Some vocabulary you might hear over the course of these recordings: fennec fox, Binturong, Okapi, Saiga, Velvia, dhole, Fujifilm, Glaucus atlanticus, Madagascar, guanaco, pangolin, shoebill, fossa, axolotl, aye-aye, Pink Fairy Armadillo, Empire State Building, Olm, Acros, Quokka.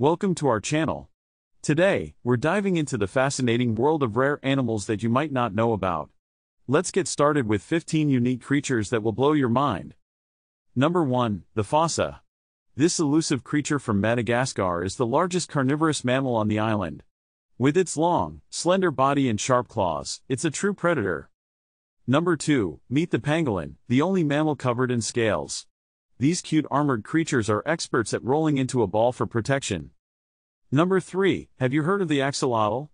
Welcome to our channel. Today, we're diving into the fascinating world of rare animals that you might not know about. Let's get started with 15 unique creatures that will blow your mind. Number 1, the fossa. This elusive creature from Madagascar is the largest carnivorous mammal on the island. With its long, slender body and sharp claws, it's a true predator. Number 2, meet the pangolin, the only mammal covered in scales. These cute armored creatures are experts at rolling into a ball for protection. Number 3, have you heard of the axolotl?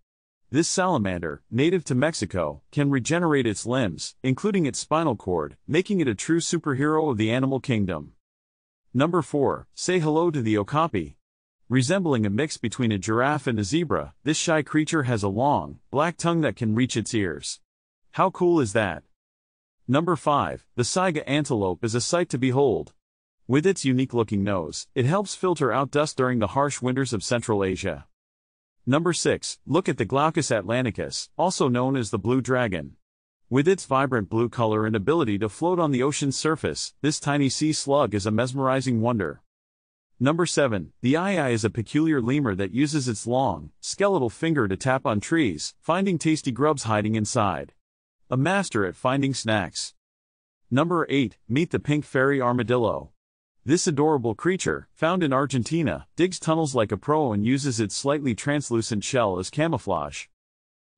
This salamander, native to Mexico, can regenerate its limbs, including its spinal cord, making it a true superhero of the animal kingdom. Number 4, say hello to the Okapi. Resembling a mix between a giraffe and a zebra, this shy creature has a long, black tongue that can reach its ears. How cool is that? Number 5, the Saiga antelope is a sight to behold. With its unique-looking nose, it helps filter out dust during the harsh winters of Central Asia. Number 6, look at the Glaucus atlanticus, also known as the blue dragon. With its vibrant blue color and ability to float on the ocean's surface, this tiny sea slug is a mesmerizing wonder. Number 7, the aye-aye is a peculiar lemur that uses its long, skeletal finger to tap on trees, finding tasty grubs hiding inside. A master at finding snacks. Number 8, meet the Pink Fairy Armadillo. This adorable creature, found in Argentina, digs tunnels like a pro and uses its slightly translucent shell as camouflage.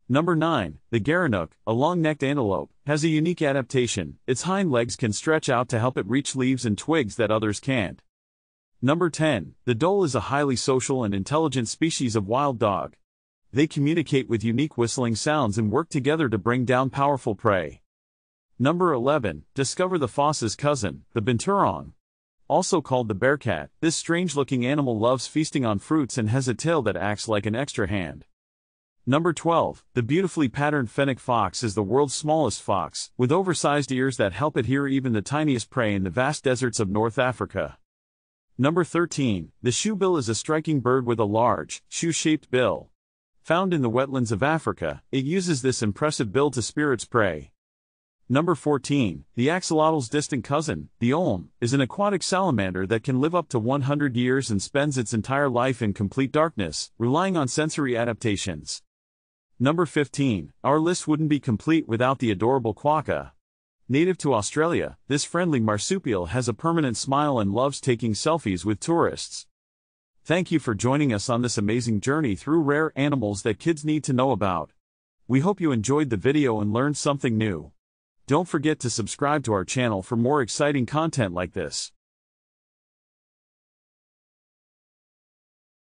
Number 9, the guanaco, a long-necked antelope, has a unique adaptation. Its hind legs can stretch out to help it reach leaves and twigs that others can't. Number 10, the dhole is a highly social and intelligent species of wild dog. They communicate with unique whistling sounds and work together to bring down powerful prey. Number 11, discover the fossa's cousin, the Binturong. Also called the bearcat, this strange-looking animal loves feasting on fruits and has a tail that acts like an extra hand. Number 12, the beautifully patterned fennec fox is the world's smallest fox, with oversized ears that help it hear even the tiniest prey in the vast deserts of North Africa. Number 13, the shoebill is a striking bird with a large, shoe-shaped bill. Found in the wetlands of Africa, it uses this impressive bill to spear its prey. Number 14, the axolotl's distant cousin, the Olm, is an aquatic salamander that can live up to 100 years and spends its entire life in complete darkness, relying on sensory adaptations. Number 15, our list wouldn't be complete without the adorable Quokka. Native to Australia, this friendly marsupial has a permanent smile and loves taking selfies with tourists. Thank you for joining us on this amazing journey through rare animals that kids need to know about. We hope you enjoyed the video and learned something new. Don't forget to subscribe to our channel for more exciting content like this.